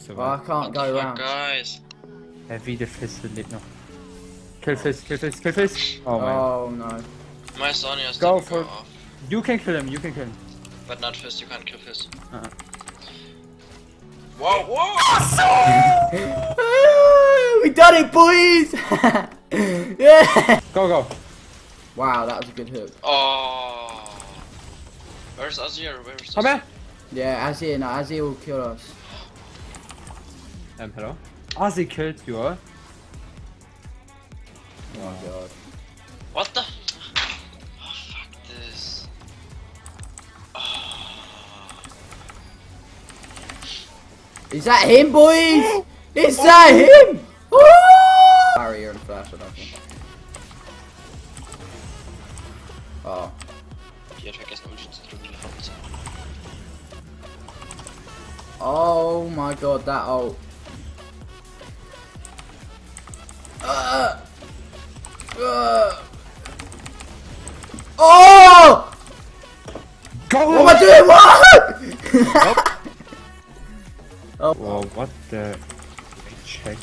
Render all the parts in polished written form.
so well, I can't go around. Guys. Wieder Fizz lebt noch. Kill Fizz, kill Fizz, kill Fizz. Oh, oh no. My Sonya's go for. Go you can kill him, you can kill him. But not Fizz, you can't kill Fizz. Whoa, whoa! Awesome! We done it, boys! Yeah! Go, go. Wow, that was a good hook. Oh. Where's Azir? Where's Azir? Come here. Yeah, Azir, no, Azir will kill us. Hello? Azir killed you, huh? Oh my god. What the? Oh, fuck this. Oh. Is that him, boys? Is that him? Barrier and flash, I don't think. Oh. Oh my god, that ult. Oh! Go! What am I doing? What? Oh. Wow, what the... Check.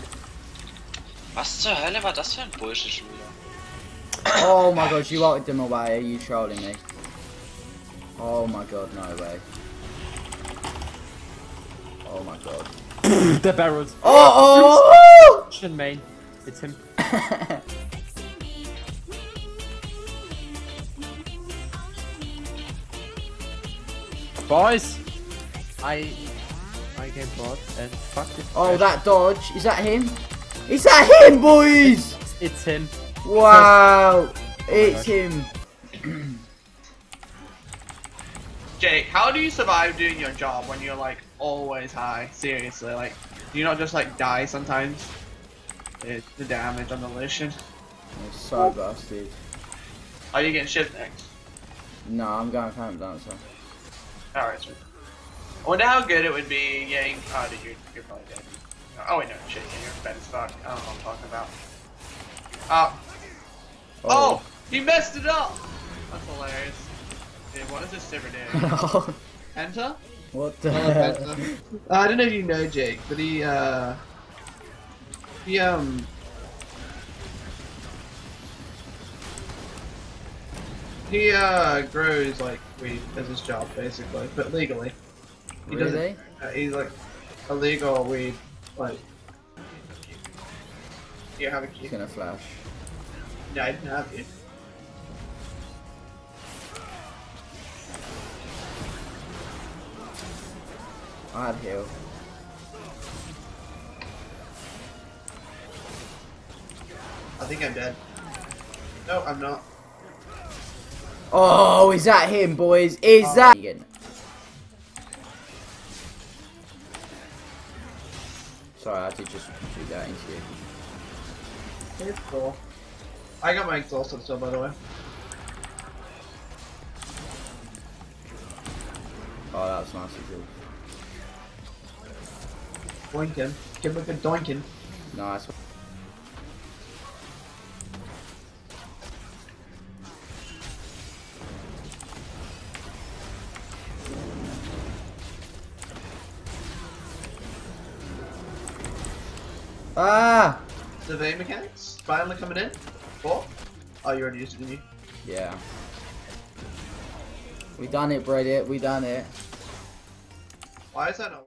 Was zur Hölle war das für ein Bullshit schon wieder? Oh my god, you ulted them away, are you trolling me? Oh my god, no way. Oh my god. The barrels. Oh, oh, oh! Shin main. It's him. Boys! I get bored and fuck this. Oh, pressure. That dodge. Is that him? Is that him, boys? It's him. Wow. It's him. Jake, how do you survive doing your job when you're like always high? Seriously, like, do you not just like die sometimes? It's the damage on the Lucian. It's so busted. Are you getting shift next? No, I'm going camp dancer. Alright, sweet. I wonder how good it would be. Yeah, you, oh, dude, you're probably dead. Oh wait, no, shit, you're bad as fuck. I don't know what I'm talking about. Oh, he messed it up! That's hilarious. Dude, what does this server do? Enter? What the hell? I don't know if you know Jake, but he grows like weed as his job basically, but legally. He really? He's like illegal weed, like you have a key. He's gonna flash. No, I didn't have it. I'd heal. I think I'm dead. No, I'm not. Oh, is that him, boys? Is that him? Sorry, I did just do that into you. It's cool. I got my exhaust up still, by the way. Oh, that was nice and good. Doink him. Give him a good doinking. Nice. Ah! Survey mechanics? Finally coming in? Four? Oh, you already used it, didn't you? Yeah. We done it, Brady. We done it. Why is that not?